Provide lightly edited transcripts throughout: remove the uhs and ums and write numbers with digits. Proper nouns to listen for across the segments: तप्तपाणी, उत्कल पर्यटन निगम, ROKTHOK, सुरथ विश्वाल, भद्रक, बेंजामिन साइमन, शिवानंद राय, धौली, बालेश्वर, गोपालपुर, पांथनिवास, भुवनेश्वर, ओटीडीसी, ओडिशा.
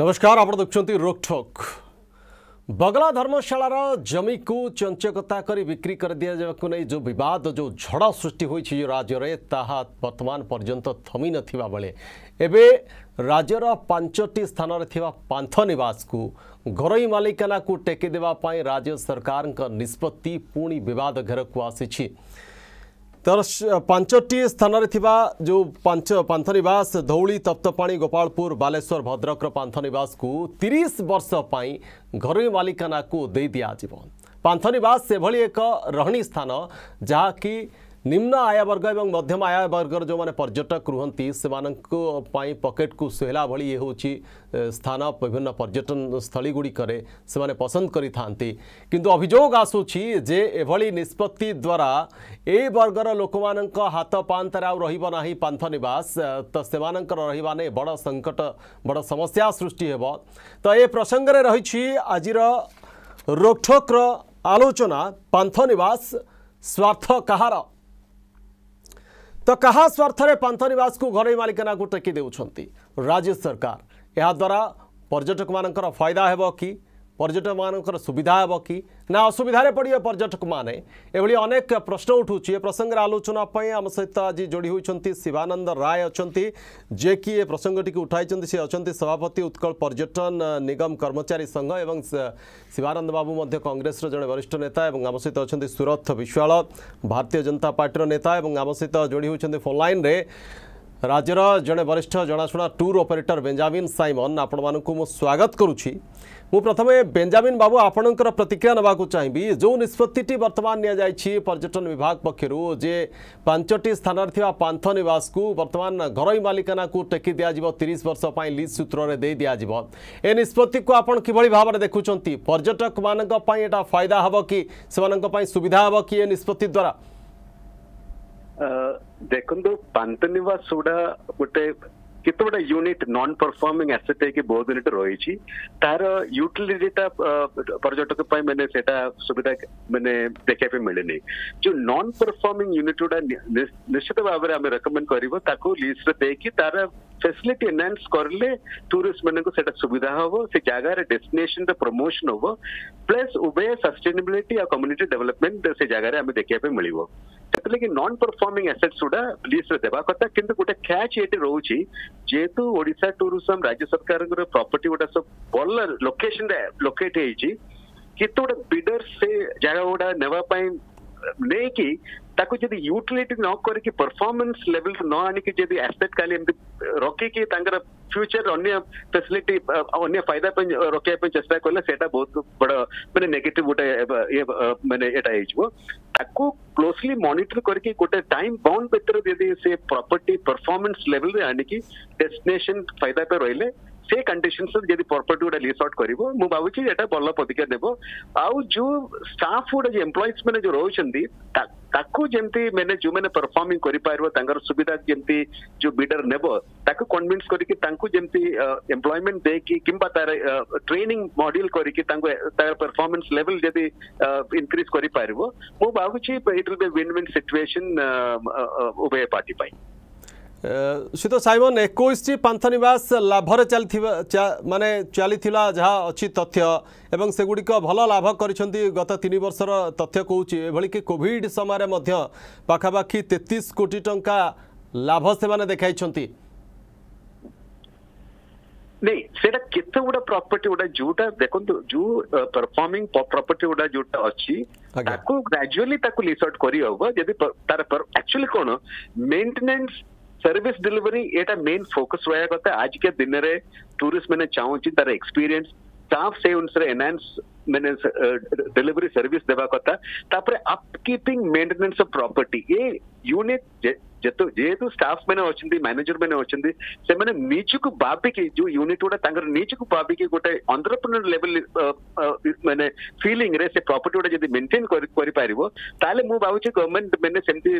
नमस्कार आप देखते रोकठोक। बगला धर्मशाला रा जमी को चंचकता करी बिक्री कर दिया जावाकु नै जो बद जो झड़ा सृष्टि होई राज्य रे ताहा वर्तमान पर्यंत थमी नथिबा बेले एबे राज्यर पांचटी स्थान रे थिबा पांथ निवास को घरोई मालिकाना को टेकी देवा पाई राज्य सरकार का निष्पत्ति पूर्ण विवाद घेर को आसी पांचटी स्थान जो पांथनिवास धौली तप्तपाणी गोपालपुर बालेश्वर भद्रक पांथनिवास को 30 वर्ष पाई घरोई मालिकाना को दे दिया दिज्व। पांथनिवास से भली एक रहणी स्थान जहाँ कि निम्न आय वर्ग एवं मध्यम आय वर्गर जो माने पर्यटक रुहंती से पकेट को सुहेला भली ये हूँ स्थान विभिन्न पर्यटन स्थली गुड़ी करे से माने पसंद करी थांती किंतु अभियोग आसूची जे एभली निष्पत्ति द्वारा ए वर्गर लोक मानक हाथ पांतर आउ रहिबो नाही पांथनिवास तो से रहिबा नै बड़ संकट बड़ समस्या सृष्टि हेबो। तो ए प्रसंग रे रहिछि आजिर रोकठोक रो आलोचना पांथनिवास स्वार्थ कहार तो कहा स्वार्थ रे पांथनिवास को घरोई मालिकाना को टेकी देउछंती राज्य सरकार। यह द्वारा पर्यटक मानकर फायदा हेबो कि पर्यटक मानकर सुविधा हेबो कि ना असुविधा रे पड़िए पर्यटक माने एभली अनेक प्रश्न उठुछि। ए प्रसंग रे आलोचना पय हम सहित आज जोड़ी होइछंती शिवानंद राय अछंती जे कि ए प्रसंगटी के उठाइछंती से अछंती सभापति उत्कल पर्यटन निगम कर्मचारी संघ एवं शिवानंद बाबू मध्ये कांग्रेस रे जने वरिष्ठ नेता एवं हम सहित अछंती सुरथ विश्वाल भारतीय जनता पार्टी रो नेता एवं हम सहित जोड़ी होइछंती फोन लाइन रे राज्यर जड़े वरिष्ठ जनाशुना टूर ऑपरेटर बेंजामिन साइमन। आपण मानक मु स्वागत करुच्ची। मु प्रथम बेंजामिन बाबू आपणकर प्रतिक्रिया नवाक चाहिए जो निष्पत्ति वर्तमान नि जायछि पर्यटन विभाग पक्षर जे पांचटी स्थान रे पांथनिवास को वर्तमान घरोई मालिकाना को टेकी दिज्व 30 वर्ष पर लीज सूत्र में दे दिज्व। ए निष्पत्ति को आपड़ किभली भाव में देखुं पर्यटक मानी फायदा हम कि सुविधा हम कि निष्पत्ति द्वारा देखो पांथनिवास गोटे केत बड़ा यूनिट नॉन परफॉर्मिंग एसेट है कि बहुत यूनिट रही तार यूटिलिटीटा पर्यटक मैंने सुविधा मैंने देखा मिलनी जो नॉन परफॉर्मिंग यूनिट गुड़ा निश्चित भाव में आम रेकमेंड करूँ लिस्ट देखिए तार फैसिलिटी एनहांस करले टूरिस्ट मन को सुविधा हम से जगार डेस्टिनेशन प्रमोशन हम प्लस उभय सस्टेनेबिलिटी और कम्युनिटी डेवलपमेंट से जगार आम देखा मिल कि नॉन परफॉर्मिंग एसेट्स गुड़ा लिस्ट देवा कथा किंतु गोटे कैच ये रोचे जेहेतु ओडिशा टूरिज्म राज्य सरकार प्रॉपर्टी गुड़ा सब भल लोकेशन लोकेट होते गोटे बिडर से जगह गुड़ा नापाई नहीं कि यूटिलिटी न करके परफॉर्मेंस लेवल न आनिक एसेट खाली रखिकी फ्यूचर अन्य फैसिलिटी अन्य फायदा रखा चेस्टा कले से बहुत बड़ा मैंने नेगेटिव गोटे मैंने ताकू क्लोजली मॉनिटर करके गोटे टाइम बाउंड भर यदि से प्रॉपर्टी परफॉर्मेंस लेवल रे आनिकी डेस्टिनेशन फायदा पे रहिले से कंडीशन यदि प्रॉपर्टी गुड़ा लिस्ट आउट कर भावी ये भल पदक्षेप नेब आउ जो स्टाफ गुड़ा जो एम्प्लॉइज मैंने जो रोचंदी ताकू जमती मैंने जो मैंने परफॉर्मिंग कर सुविधा जमती जो बिडर नेब ताकू कन्विंस करके एम्प्लॉयमेंट दे कि तार ट्रेनिंग मॉड्यूल करके तार परफॉर्मेंस लेवल जदि इनक्रीज कर मु भावी it will be win win situation उभय पार्टी पाई। सुत साइमन 21 पांथनिवास लाभर माने चलीथिला जहाँ अच्छी तथ्य एवं सेगुड़िक भल लाभ कर गत 3 वर्षर तथ्य कहूँ कि कोविड समय पाखापाखि 33 कोटी टंका लाभ से देखा नहीं सेटा केत गुड़ा प्रॉपर्टी गुड़ा जोटा देखो जो परफॉर्मिंग प्रॉपर्टी गुड़ा जोटा अच्छी ताकू ग्रेजुअली ताकू लिस्ट आउट करी होगा यदि तार पर एक्चुअली कौन मेंटेनेंस सर्विस डिलीवरी एटा मेन फोकस रहा कथा आज के दिन रे टूरिस्ट मैंने चाहूँगी तार एक्सपीरियंस स्टाफ से उनसे एनहांस मैंने डिलीवरी सर्विस देवा कथा तापर अपकीपिंग मेंटेनेंस ऑफ प्रॉपर्टी ये यूनिट जेहेतु स्टाफ मैंने अच्छे मैनेजर मैंने अच्छे से मैंने निजक भाविकी जो यूनिट गुड़ा निजक भाविकी गोटे एंटरप्रेन्योर लेवल मैंने फिलिंग रे से प्रॉपर्टी गुड़ा जब मेंटेन कर मु भावी गवर्नमेंट मैंने सेमती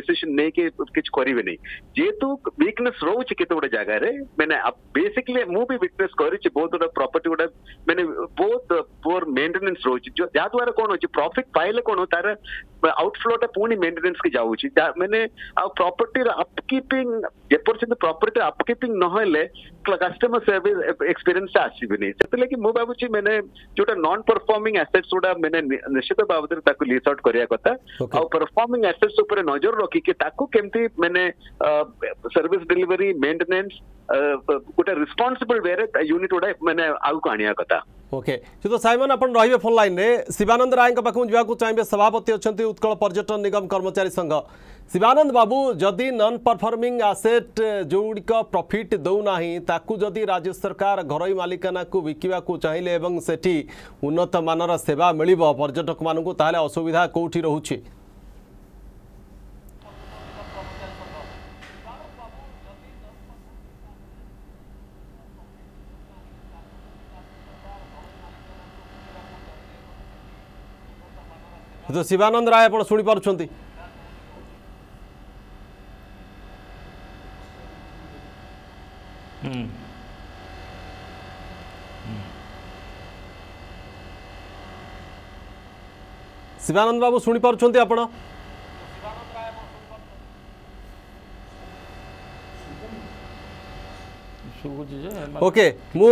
डिसीजन नहीं कि किछ करिवे नहीं जेहेतु वीकनेस रोचे केत गोटे जगार मैंने बेसिकली मु भी वीकनेस करी बहुत गुड़ा प्रॉपर्टी गुड़ा मैंने बहुत पोर मेंटेनेंस रोचे जहाँद्वारा कौन हो प्रॉफिट पाइले कौन तार आउटफ्लोटा पुणी मेंटेनेंस की जाऊँगी मैंने प्रॉपर्टी अपकीपिंग एपर्यंत प्रॉपर्टी अपकीपिंग नहले कस्टमर सर्विस एक्सपीरियंस आसबनी से कि मुझे मैंने जोटा नॉन परफॉर्मिंग एसेट्स गुड़ा मैंने निश्चित बाबद लिस्ट आउट करिया कथा और परफॉर्मिंग एसेट्स ऊपर नजर रखी कि ताकू केमती मैंने सर्विस डिलीवरी मेंटेनेंस गोटे रिस्पांसिबल वे रे यूनिट गुड़ा मैंने आउ को आनिया कथा। ओके तो साइमन अपन रहिबे फोन लाइन रे शिवानंद राय पाखु जावाक चाहिए सभापति अच्छा उत्कल पर्यटन निगम कर्मचारी संघ। शिवानंद बाबू जदि नॉन परफॉर्मिंग एसेट जोड़िक प्रॉफिट दौना ताकू जदि राज्य सरकार घरोई मालिकाना को बिकवा चाहिए एवं सेठी उन्नत मानर सेवा मिल पर्यटक मानू ताले असुविधा कौटी रोचे। तो शिवानंद राय आप शुणी पार्टी शिवानंद बाबू शुणी पार्टी आप ओके मु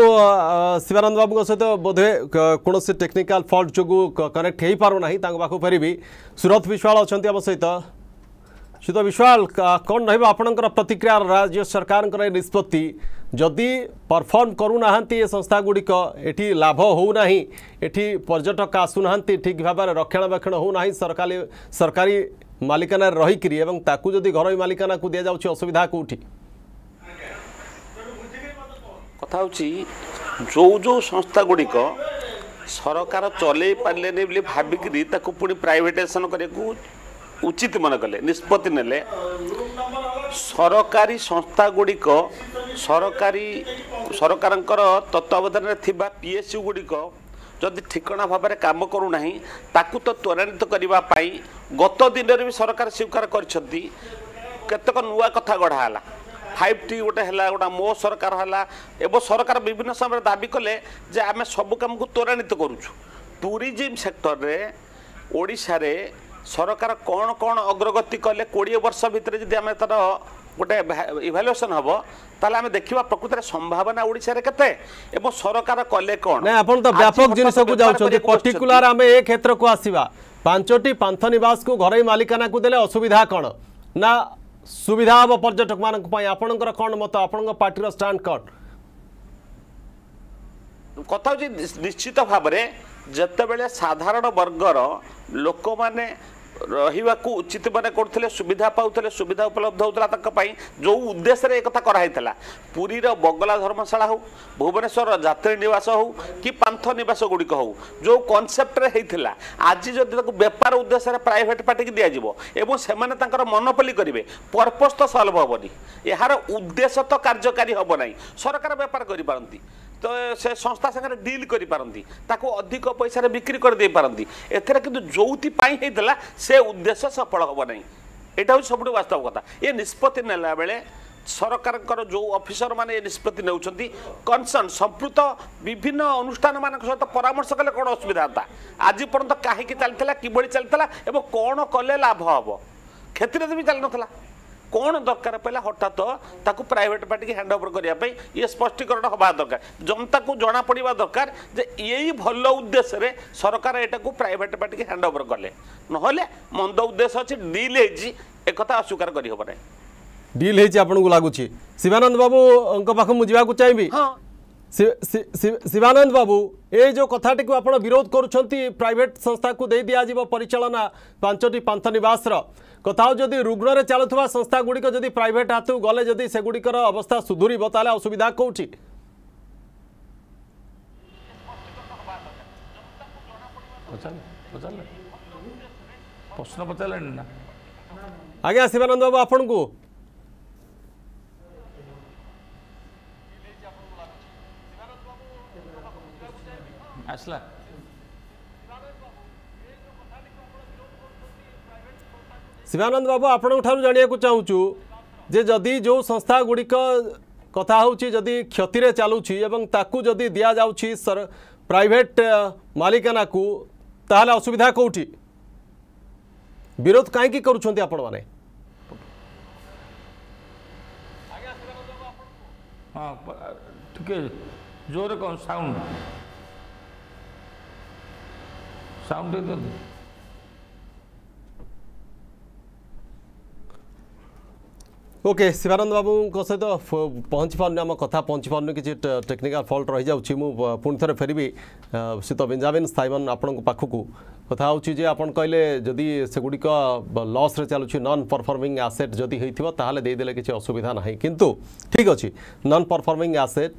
शिवानंद बाबू सहित बोधे कौन से टेक्निकाल फॉल्ट जो कनेक्ट हो पारना पाक फेरि सुरत विश्वाल अच्छा आम सहित सुरत विश्वाल कौन रहा प्रतिक्रिया राज्य सरकार निष्पत्ति जदि परफॉर्म करूना ये संस्था गुड़िक एटी लाभ होना एटी पर्यटक आसुना ठीक भाव में रक्षणाबेक्षण होना सरकारी मालिकाना रहीकि एवं ताकू जदि घर मालिकाना को दि जाऊँ असुविधा कौटी कथा हूँ जो जो संस्था गुड़िक सरकार चल पारे भाविकी पुणी प्राइवेटाइजेसन करने उचित मन कले निष्पत्ति ने सरकारी संस्था गुड़िक सरकारी सरकार तत्वावधान पीएसयू गुड़िक जदि ठिकना भाव में कम करूना ताकू तो त्वरान्वित करने गत दिन में भी सरकार स्वीकार करतक नुआ कथा गढ़ाला 5T गोटे गोटा मो सरकार है एवं सरकार विभिन्न समय दाबी कले जे आम सब काम को त्वरान्वित करूँ। टूरीजम सेक्टर रे ओडिशा रे सरकार कौन कौन अग्रगति कले 20 वर्ष भितर जदि आम तर गोटे इभालुएसन हम ताले आम देखा प्रकृत संभावना ओडिशा रे केते एवं सरकार कले कौन ना अपन तो व्यापक जिनिस को जाउछो पर्टिकुलर आम ए क्षेत्र को आसीबा 5टी पांथ निवास को घरै मालिकाना को देले असुविधा कौन ना सुविधा हम पर्यटक मानक आपणकर कौन मत आपण पार्टी स्टांड कौन कथा निश्चित भाव में जिते साधारण वर्गर लोक मैंने रहा उचित मैंने करते सुविधा पाते सुविधा उपलब्ध होता जो उद्देश्य एक कराई पुरीर बगला धर्मशाला हो भुवनेश्वर जात्री निवास हो कि पांथ निवास गुड़िक हो जो कनसेप्ट आज जब व्यापार उद्देश्य प्राइवेट पार्टी की दिज्व एवं से मनोपली करेंगे पर्पज तो सल्व हेनी यार उद्देश्य तो कार्यकारी हम ना सरकार व्यापार करपारती तो से संस्था सागर डील कर पारती अधिक पैसा बिक्री करदे पारती एथेर किंतु जोपाई होता से उद्देश्य सफल हम ना यहाँ हूँ सब वास्तव कथा ये निष्पत्ति नेला बेले सरकार जो ऑफिसर माने निष्पत्ति नौ कंसर्न संपृक्त विभिन्न अनुष्ठान मान सहित परामर्श कले कौन असुविधा होता आज पर्यटन कहीं चलता किभली चलता एवं कौन कले लाभ हम क्षेत्र में भी चल ना कौन दरकार पड़ा हठात ताकू प्राइवेट पार्टी की हैंड ओवर करने ये स्पष्टीकरण होगा दरकार जनता को जना पड़ा दरकार जे यही भल उद्देश्य रे सरकार यू प्राइवेट पार्टी की हैंड ओवर कले ना मंद उद्देश्य अच्छे डील एक अस्वीकार करना डील हो लगुच। शिवानंद बाबू पाख मुझे चाहिए शिवानंद बाबू ए जो कथाटी को आपड़ विरोध करुँच प्राइवेट संस्था को दे दिज्व परिचालना 5टी पांथ निवास कथा जदि रुग्ण रे चलुवा संस्था गुड़िक जदि प्राइवेट हाथू गले जदि से गुड़िकर अवस्था सुधुरी ताले असुविधा कौटी आज्ञा। शिवानंद बाबू आपण को शिवानंद बाबू आपण जाना चाहूँ जे जदि जो संस्था गुड़िक कथा होदी क्षति रे चलुची एवं ताकू जदि दिया जाउची सर प्राइवेट मालिकाना को ताहले असुविधा कौटी विरोध कहीं करूँ आपण माने हाँ ठीक है, जोर कौन साउंड साउंड दे दो। ओके शिवानंद बाबू सहित पहुँच पार्न आम कथा पहुँच पार्न किसी टेक्निकल फल्ट रही जाऊँगी। पुणी थे फेरबी श्रीत बेंजामिन साइमन आपण पाखक कथा हो आप कहले जदि सेगुड़िक लस्रे चलुच्छी नन परफर्मिंग आसेट जदि होदेले किसी असुविधा ना, किंतु ठीक अच्छे नन परफर्मिंग आसेट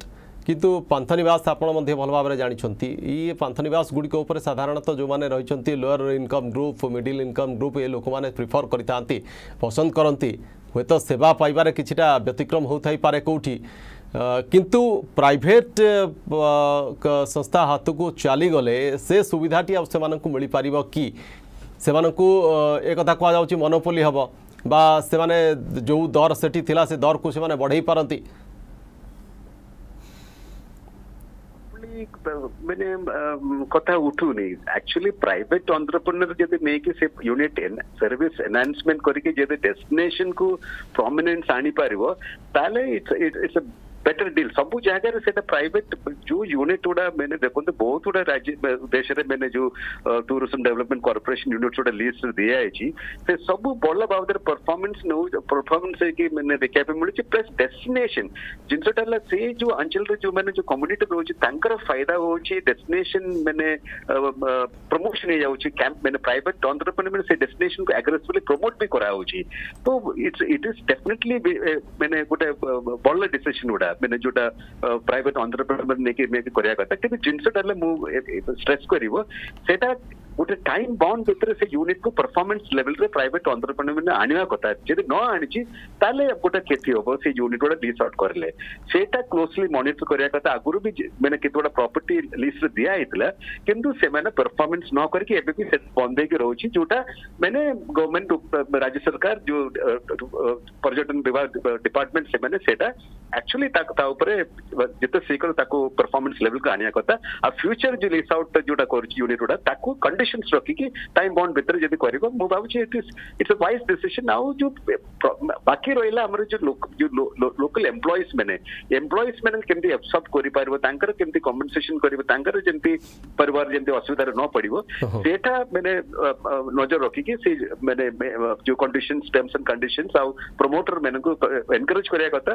किंतु पांथनिवास आपल भाव में जानते ये पांथनिवास गुड़िक साधारणतः तो जो मैंने रही lower income group middle income group ये लोक मैंने प्रिफर करती पसंद करती हे तो सेवा पाइबार किछिटा व्यतिक्रम होता ही पारे कोठी, किंतु प्राइवेट संस्था हाथ को चली गले से सुविधाटी आउ सेमानंकु मिली पारिबो कि सेमानंकु एक कथा कह जाउची मोनोपोली हबो बा सेमाने जो दर सेठी थिला से दर को सेमाने बढ़ाई पारंती। मैंने कथा उठूनी एक्चुअली प्राइवेट एंटरप्रेन्योर जब नहीं से यूनिट सर्विस एनहांसमेंट करके जब डेस्टिनेशन को प्रोमिनेंस आनी पारिबो ताले इट्स अ बेटर डील। सब जगह से प्राइवेट जो यूनिट गुड़ा मैंने देखते बहुत गुड़ा राज्य देश मैंने जो टूरिज्म डेवलपमेंट कॉर्पोरेशन यूनिट गुड़ा लिस्ट दिखाई से सब भल भाव परफॉर्मेंस नौ परफॉर्मेंस मैंने देखा मिली प्लस डेस्टिनेशन जिनसा से जो अंचल जो मैंने जो कम्युनिटी रोचे फायदा हो डेस्टिनेशन मैंने प्रमोशन हो जाऊँगी कैंप मैंने प्राइवेट एंटरप्रेन्योर से डेस्टिनेशन को एग्रेसिवली प्रमोट भी करा तो इट इज डेफिनेटली मैंने गोटे भल डिसीजन गुड़ा मैंने जोटा प्राइवेट एंटरप्रेन्योर नहीं करा कथा कि जिनसा मुझे स्ट्रेस कर गोटे टाइम बाउंड भर से यूनिट को परफॉर्मेंस लेवल रे प्राइवेट एंटरप्रेन्योर मैंने आने कथा जब न आनी गोटे क्षति हम से यूनिट गुड़ा लिस्ट आउट करले से क्लोजली मॉनिटर करा कथा। आगुरी भी मैंने केतोटा प्रॉपर्टी लिस्ट दिखाई किंतु से मैंने परफॉर्मेंस न करके भी बंद होगी जोटा मैंने गवर्नमेंट राज्य सरकार जो पर्यटन विभाग डिपार्टमेंट से मैंने एक्चुअली जिते शीघ्र परफॉर्मेंस लेवल को आने कथा आ फ्यूचर जो लिस्ट आउट जोटा कर यूनिट गुड़ा कंडीशन रखिकी टाइम बॉन्ड भर जब कर भाई इट्स अ वाइज डिसीजन। आउ जो बाकी रहा आमर जो लोकल एम्प्लॉइज मैंने केमती एब्सॉर्ब कर पार केमती कम्पेंसेशन कर जमी परिवार जमी असुविधा न पड़ो से मैंने नजर रखिकी से मैंने जो कंडीशन टर्म्स एंड कंडीशन आउ प्रमोटर मैंने एनकरेज करा कथा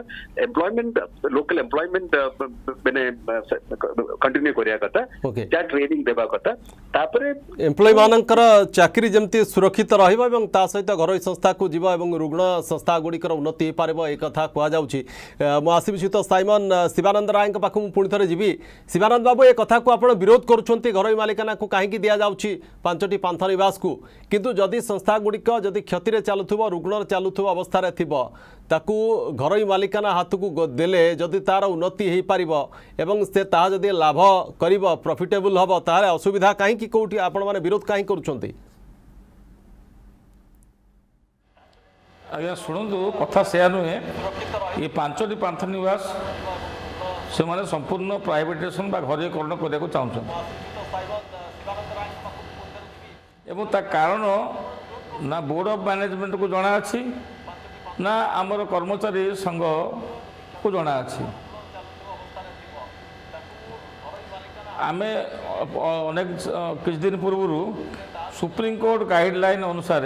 एम्प्लॉयमेंट लोकल एम्प्लॉयमेंट मैंने कंटिन्यू करा कथा ट्रेनिंग देवा कथा एम्प्लॉय मानकर चाकरी जमती सुरक्षित रहिबा एवं ता सहित घर संस्था को जीव एवं रुग्ण संस्था गुड़िकर उन्नति हो पार एक कथा कहुच्छी। मुसि श्रीत साइमन शिवानंद राय पाखु पुणी थे जी। शिवानंद बाबू एक कथा को आपड़ विरोध करुँच घर मालिकाना को कहीं दि जाऊँगी पांचटी पांथ नवास को, किंतु जदि संस्था गुड़िक जदि क्षतिर चलुव रुग्ण चलुव अवस्था ताकू घर मालिकाना हाथ को देले जदि तार उन्नति हो पार एवं से जदि लाभ कर प्रॉफिटेबल हम ताहले असुविधा कहीं कोठी आपण माने विरोध कहीं करूछन्ते। आगे सुनंतु कथा से नुहे ये पांचटी पांथ निवास से माने संपूर्ण प्राइवेटाइजेशन बा घरेकरण करने को चाहछन एवं ता कारण ना बोर्ड ऑफ मैनेजमेंट को जाना अछि ना आमर कर्मचारी संघ को जाना अछि। आमे अनेक किछ दिन पूर्व सुप्रीम कोर्ट गाइडलाइन अनुसार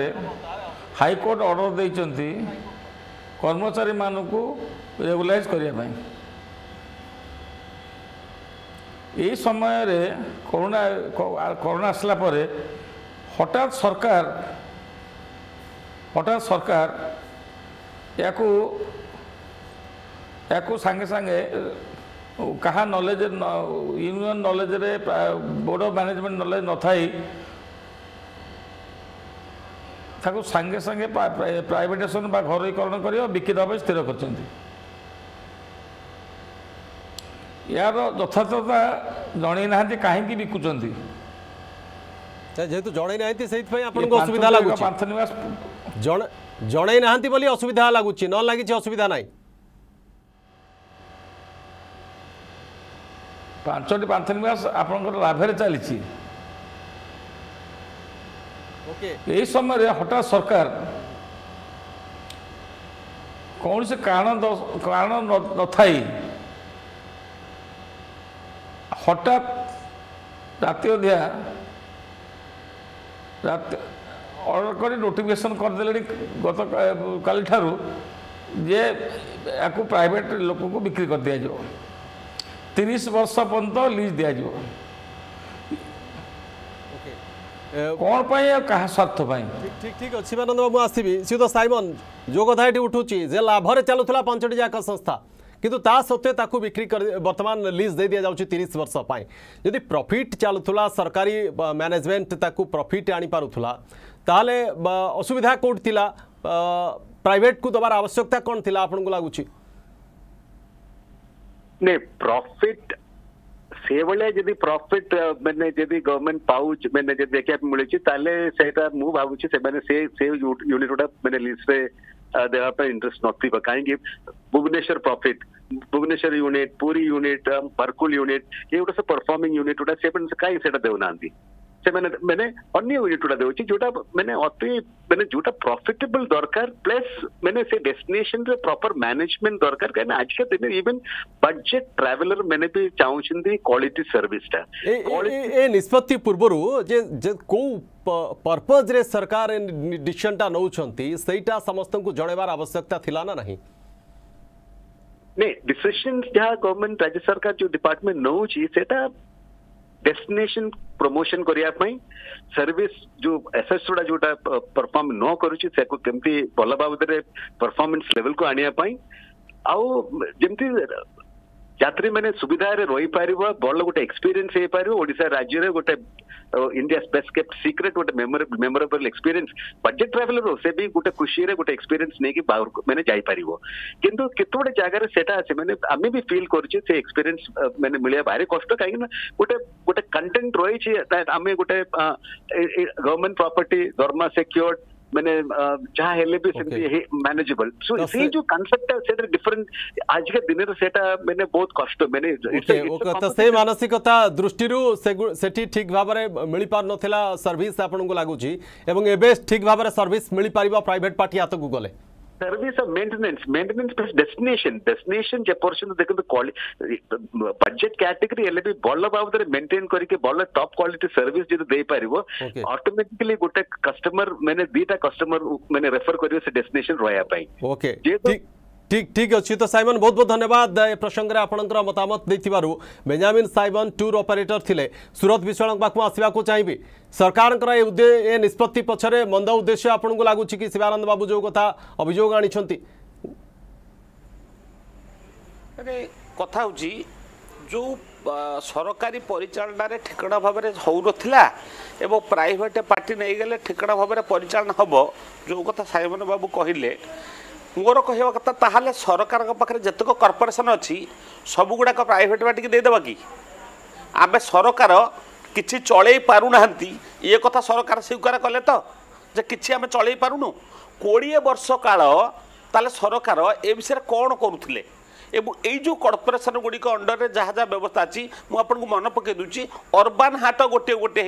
हाई कोर्ट ऑर्डर देइचंती कर्मचारी मानकू रेगुलाइज करिया पाई। ए समय रे कोरोना आसला परे हठात सरकार याकू याकू संगे संगे कहा नॉलेज यूनियन नॉलेज रे बोर्ड ऑफ मैनेजमेंट नॉलेज न थाई ताको संगे संगे प्राइवेटाइजेशन बा घरकरण करियो बिक्री दबे स्थिर करचंती। यार यथार्थता जणी नाहती काहेकी बिकुचंती जेहेतु जणी नाहती सेहि पई आपन को असुविधा लागु पांथ निवास जणी नाहती बोली असुविधा लागुची न लागी छि असुविधा नाही। पांचटी पांथ निवास आपंकर लाभरे चली यही समय हठात सरकार कौन से कारण न थाई হঠাৎ রাতে দিয়া রাতে অর্ডার করে নোটিফিকেশন করে দিলেনি গত কালি ঠারু যে একু প্রাইভেট লোককে বিক্রি করে দিয়া যাব 30 বর্ষ পর্যন্ত লিজ দিয়া যাব। ওকে কোন পাই কাহা স্বার্থ পাই ঠিক ঠিক আছে মানন্দ বাবু আসিবি সি তো সাইমন যে কথা এটি উঠুচি যে লাভরে চালুতলা পাঁচটি যাক সংস্থা किंतु ता सत्वे ताकू बिक्री कर वर्तमान लीज दे दिया जाउची 30 वर्ष पाई यदि प्रॉफिट चालुथुला सरकारी मैनेजमेंट ताकू प्रॉफिट आनी पारुथुला ताले असुविधा कोट थिला प्राइवेट को दबार आवश्यकता कोन थिला आपन को लागुची ने प्रॉफिट सेवले यदि प्रॉफिट माने यदि गवर्नमेंट पाउच माने जे देखिया मिलुची ताले सेटा मु भाबुची से माने से यूनिट ओटा माने लीज रे देवा पे इंटरेस्ट नथी बा काहेकि भुवनेश्वर profit भुवनेश्वर unit Puri unit परकुल unit ये उटा से परफॉर्मिंग यूनिट उटा से पण काई सेटा देउनांदी से माने माने अन्य यूनिट उटा देउची जोटा माने अति माने जोटा प्रॉफिटेबल दरकार प्लस माने से डेस्टिनेशन रे प्रॉपर मैनेजमेंट दरकार काहे ना आज के दिन इवन बजेट ट्रैवलर माने भी चाहुछिंदी क्वालिटी सर्विस टा ए निष्पत्ति पूर्वरु जे को पर्पस रे सरकार डिसीजन टा नउछंती सेटा समस्त को जणेबार आवश्यकता थिला ना नहीं नहीं डिसीजन जहाँ गवर्नमेंट राज्य सरकार जो डिपार्टमेंट नौची सेटा डेस्टिनेशन प्रमोशन करिया पई सर्विस जो एसेसुडा जोटा परफॉर्म न करूची से को केमती भल बाबद रे परफॉर्मेंस लेवल को आनिया पई आउ जेमती यात्री मैंने सुविधा रे रही पार बड़ गोटे एक्सपीरियंस हो पार ओडिशा राज्य रे गोटे इंडिया बेस्ट केप्ट सीक्रेट गोटे मेमोरेबल एक्सपीरियंस बजेट ट्रैवलर हो से भी गोटे खुशी रे गोटे एक्सपीरियंस नहीं कि बाहर मैंने जाई पारिबो किंतु केते गोटे जागा रे सेटा आसे मैंने आमी भी फील करूची से एक्सपीरियंस मैंने मिलिया भारी कष्ट काई ना गोटे गोटे कंटेंट रही छी आमी गोटे गवर्नमेंट प्रॉपर्टी धर्मा सिक्योर्ड मैंने जहाँ हेल्प भी सिंधी मैनेजेबल सो ये जो कांसेप्ट है सेटा डिफरेंट आज के दिन रे सेटा मैंने बहुत कष्ट मैंने ओके तो से मानसिकता दृष्टि रु सेठी ठीक भाव रे मिली पार नथिला सर्विस आपन को लागु छी एवं एबे ठीक भाव रे सर्विस मिली पारिबा प्राइवेट पार्टी हाथ को गले सर्विस और maintenance maintenance plus destination destination जे पोर्शन देखो बजेट कैटेगरी हेल्ले भी भल बाबद मेंटेन करके भल टॉप क्वालिटी सर्विस जो दे पारिबो ऑटोमेटिकली गोटे कस्टमर मैंने दीटा कस्टमर मैंने रेफर करियो से डेस्टिनेशन रोया पाई ओके ठीक ठीक ठीक अच्छी तो साइमन बहुत बहुत धन्यवाद ए प्रसंग रे आपनकर मतामत दैथिबारु बेंजामिन साइमन टूर ऑपरेटर थिले सुरत विश्वालक बाकू आसीबा को चाहिबी सरकार कर ए उद्देश्य ए निष्पत्ति पछरे मंद उद्देश्य आपन को लागु छी कि शिवानंद बाबू जो कथा अभियोग आनी छंती अरे कथा हो जी जो सरकारी परिचालन रे ठिकणा भाव रे हो नथिला एवं प्राइवेट पार्टी नै गेले ठिकणा भाव रे परिचालन हबो जो कथा साइमन बाबू कहिले मोर कह कथा ताहले सरकार पाखे जतक कॉर्पोरेशन अच्छी सबूक प्राइवेट पार्टी देदेबा कि आम सरकार किसी चलई पारना ये कथा सरकार स्वीकार कले तो जे कि आम चलई पारुनु 20 वर्ष काल ताले सरकार ए विषय कौन करुले जो कॉर्पोरेशन गुड़िक अंडर में जहाँ जहाँ व्यवस्था अच्छी मुझे मन पकई दूसरी अर्बान हाट गोटे गोटे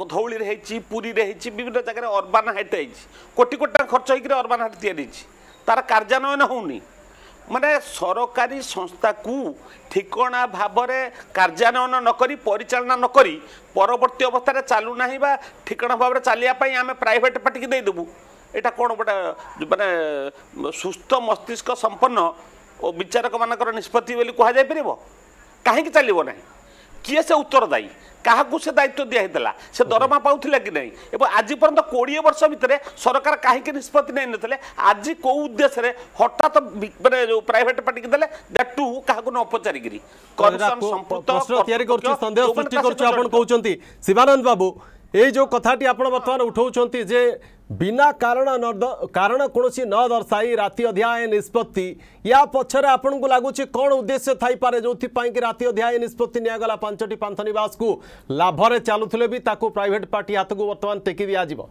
हो धौली रही पुरी रही विभिन्न जगह अर्बान हाट है कोटी कोटी टाइम खर्च होकर अर्बान हाट या तार कार्यान्वयन होनी माने सरकारी संस्था को ठिकणा भाव में कार्यान्वयन नक परिचालना नक परवर्त अवस्था चालूना बा ठिकणा भाव में चलिए आम प्राइवेट पार्टी की देदेबू यहाँ कौन गोटे मानने सुस्थ मस्तिष्क संपन्न और विचारक मानकर निष्पत्ति कह कहीं चलो ना किए से उत्तरदायी क्या से दायित्व दिया से दरमा पाला कि नहीं आज पर्यटन 20 वर्ष भितर सरकार कहीं निष्पत्ति नहीं नथिले आज कौ उद्देश्य रे हठात माने जो प्राइवेट पार्टी के देले दैट टू का न उपचारिकरी कंसर्न संपर्क प्रश्न तयारी करछु संदेह सृष्टि करछु आपण कहउचंती शिवानंद बाबू ए जो कथाटी आपण वर्तमान उठाउचंती जे बिना कारण कोनोसी न दर्शाई राति अध्याय निष्पत्ति या पछरे आपण को लागुची कोन उद्देश्य थाई पारे जोथि पाई कि राति अध्याय निष्पत्ति निया गला पांचटी पांथ निवास को लाभ रे चालुथले भी ताको प्राइवेट पार्टी हाथ को वर्तमान टेकी दिया जीव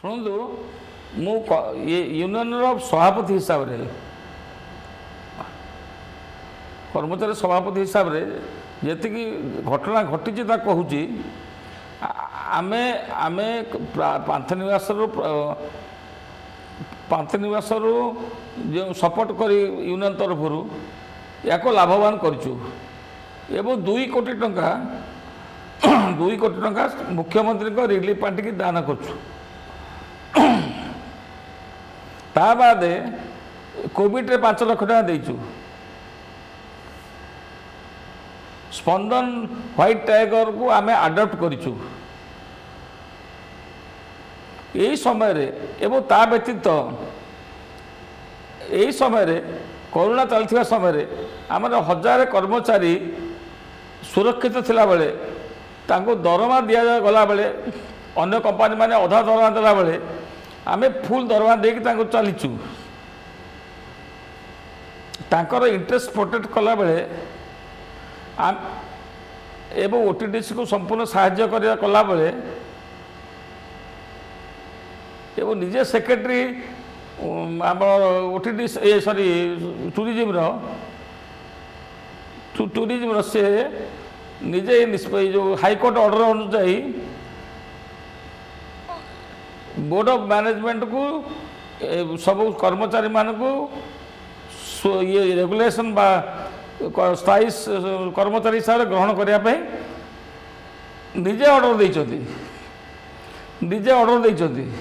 सुनदो मु ये यूनियन ऑफ सभापति हिसाब रे कर्मचारी सभापति हिसाब रे जेतिकी घटना घटी कहूँ आमे आमे पांथ निवास पंतनिवास जो सपोर्ट कर यूनियन तरफर या लाभवान करूँ एवं 2 कोटी टंका मुख्यमंत्री को रिलीफ पार्टी की दान करदे कोविड रे 5 लाख टंका देचु। स्पंदन व्हाइट टाइगर को आम आडप्ट करूँ यही समय रे एवं ता व्यतीत यही समय रे कोरोना चलता समय रे आमर 1000 कर्मचारी सुरक्षित थिला बेले तांको दरमा दिया गला बेले अन्य कंपनी माने अधा दरमा देला बेले आमे फुल दरमा देके तांको चलीचु तांकर इंटरेस्ट प्रोटेक्ट कला बेले एवं ओटीडीसी को संपूर्ण साहाय्य करिया कला बेले एवं निजे सेक्रेटरी आम ओटीडी सॉरी टूरिज्म से निजे जो हाईकोर्ट ऑर्डर अनुसार बोर्ड ऑफ मैनेजमेंट को सब कर्मचारी मानू ये रेगुलेशन बा स्थायी कर्मचारी हिसाब से ग्रहण करने निजे ऑर्डर देइछथि निजे ऑर्डर देइछथि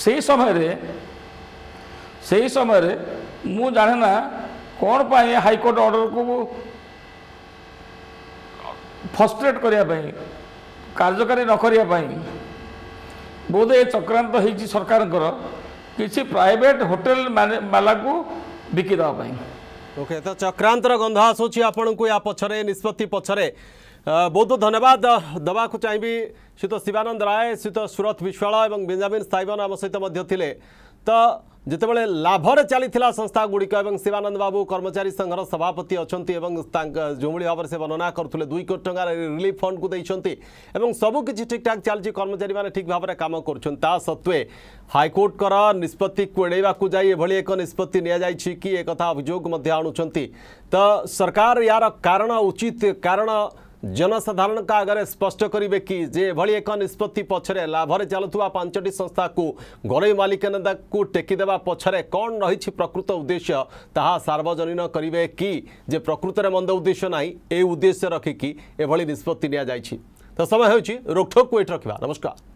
से ही समय रे मु जाने ना कौन पाए हाईकोर्ट ऑर्डर को फस्ट्रेट करने कार्यकारी न करने बोध ये चक्रांत हो सरकार किसी प्राइवेट होटेल माला को बिकिदापाई ओके तो चक्रांतर गंध आसूची आपण को या पछरे निष्पत्ति पछरे बहुत धन्यवाद दवा को चाहिए श्रीत शिवानंद राय श्रीत सुरथ विश्वाल और बेंजामिन साइबन आम सहित तो जितेबाला लाभर चली संस्था गुड़िक शिवानंद बाबू कर्मचारी संघर सभापति अच्छा जो भाव में से वर्णना करुले 2 कोटी टंका रिलीफ फंड को देते सबकिछ ठीक ठाक चलती कर्मचारी मैंने ठीक भाव में कम करा सत्वे हाइकोर्टर निष्पत्ति को एड़ेवाक जाए एक निष्पत्ति नि कि एक अभियोग आणुंट तो सरकार यार कारण उचित कारण जनसाधारण का आगे स्पष्ट करेंगे कि जे भली एक निष्पत्ति पछरे लाभर चलुवा 5टी संस्था को घरोई मालिकाना को टेकीदेवा पछरे कौन रही प्रकृत उद्देश्य ताहा सार्वजनीन करेंगे कि जे प्रकृत में मंद उद्देश्य नहीं ए उद्देश्य रखिकी एभली निष्पत्ति नि तो समय होछि रोकठोक को एट रखा नमस्कार।